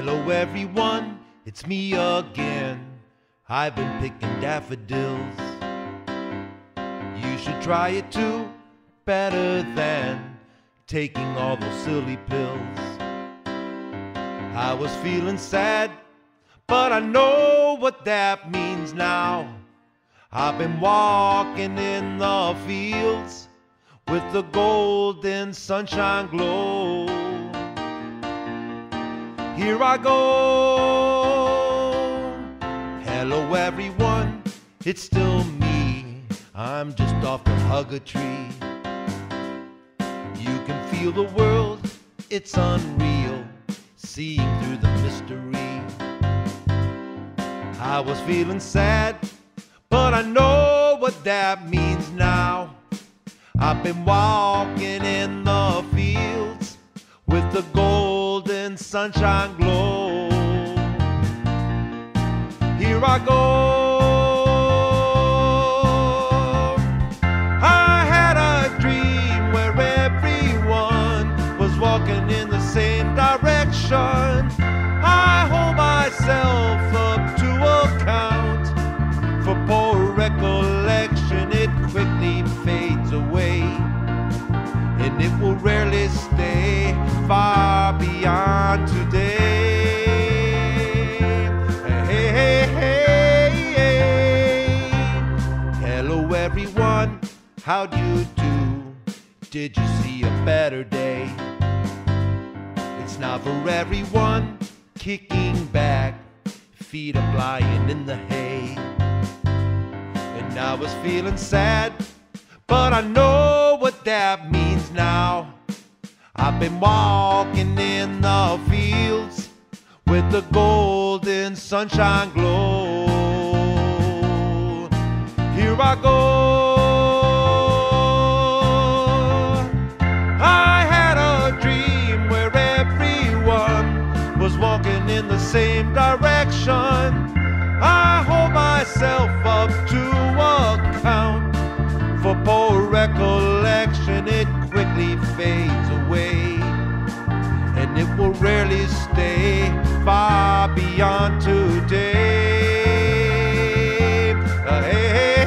Hello everyone, it's me again. I've been picking daffodils. You should try it too, better than taking all those silly pills. I was feeling sad, but I know what that means now. I've been walking in the fields with the golden sunshine glow. Here I go. Hello everyone, it's still me. I'm just off to hug a tree. You can feel the world, it's unreal, seeing through the mystery. I was feeling sad, but I know what that means now. I've been walking in the fields with the golden sunshine glow. Here I go. I had a dream where everyone was walking in the same direction. I hold myself up to account for poor recollection. It quickly fades away, and it will rarely stay far beyond today. Hey, hey, hey, hey. Hello everyone, how do you do? Did you see a better day? It's not for everyone, kicking back, feet are flying in the hay. And I was feeling sad, but I know what that means now. I've been walking in the fields with the golden sunshine glow. Here I go. I had a dream where everyone was walking in the same direction. I hold myself up to account for poor recollection. It quickly fades away, and it will rarely stay far beyond today. Hey, hey,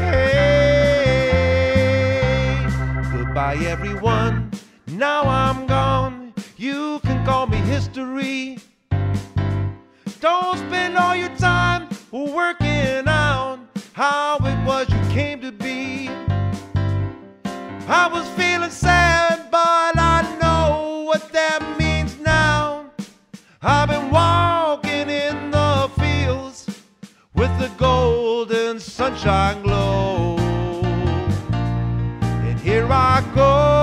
hey. Goodbye everyone, now I'm gone. You can call me history. Don't spend all your time working out how it was you came to be. I was feeling sad, but I know what that means now. I've been walking in the fields with the golden sunshine glow. And here I go.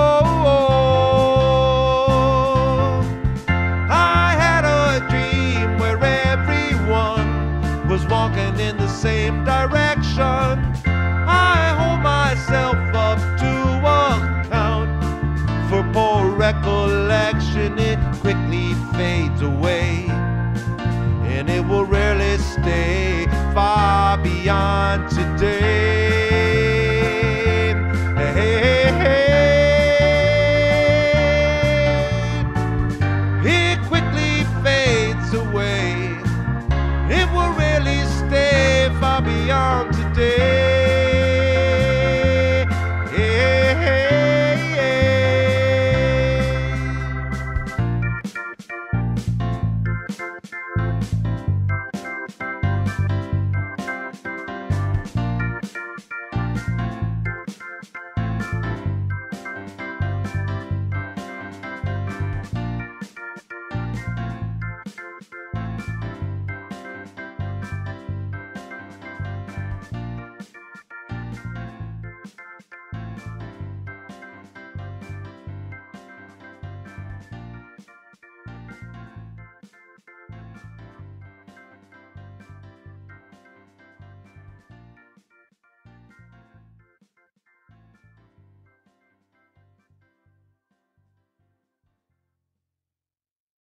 I had a dream where everyone was walking in the same direction. I hold myself up to account for poor recollection. It quickly fades away, and it will rarely stay far beyond today. Hey, hey, hey. It quickly fades away, it will rarely stay far beyond today.